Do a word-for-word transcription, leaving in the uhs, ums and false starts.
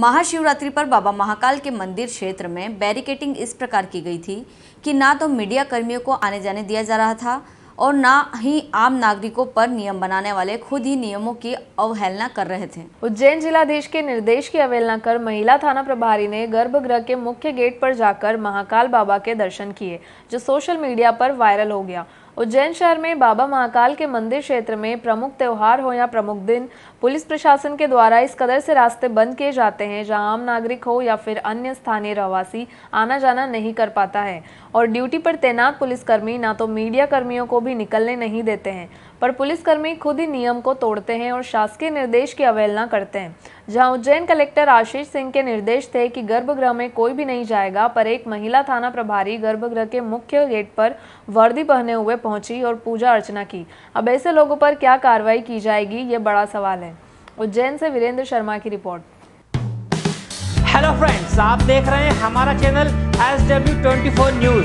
महाशिवरात्रि पर बाबा महाकाल के मंदिर क्षेत्र में बैरिकेटिंग इस प्रकार की गई थी कि ना तो मीडिया कर्मियों को आने जाने दिया जा रहा था और ना ही आम नागरिकों पर नियम बनाने वाले खुद ही नियमों की अवहेलना कर रहे थे। उज्जैन जिलाधीश के निर्देश की अवहेलना कर महिला थाना प्रभारी ने गर्भगृह के मुख्य गेट पर जाकर महाकाल बाबा के दर्शन किए, जो सोशल मीडिया पर वायरल हो गया। उज्जैन शहर में बाबा महाकाल के मंदिर क्षेत्र में प्रमुख त्योहार हो या प्रमुख दिन, पुलिस प्रशासन के द्वारा इस कदर से रास्ते बंद किए जाते हैं जहां आम नागरिक हो या फिर अन्य स्थानीय रहवासी आना जाना नहीं कर पाता है और ड्यूटी पर तैनात पुलिसकर्मी ना तो मीडिया कर्मियों को भी निकलने नहीं देते हैं, पर पुलिसकर्मी खुद ही नियम को तोड़ते हैं और शासकीय निर्देश की अवहेलना करते हैं। जहां उज्जैन कलेक्टर आशीष सिंह के निर्देश थे कि गर्भगृह में कोई भी नहीं जाएगा, पर एक महिला थाना प्रभारी गर्भगृह के मुख्य गेट पर वर्दी पहने हुए पहुंची और पूजा अर्चना की। अब ऐसे लोगों पर क्या कार्रवाई की जाएगी, ये बड़ा सवाल है। उज्जैन से वीरेंद्र शर्मा की रिपोर्ट। हेलो फ्रेंड्स, आप देख रहे हैं हमारा चैनल एस डब्ल्यू चौबीस न्यूज।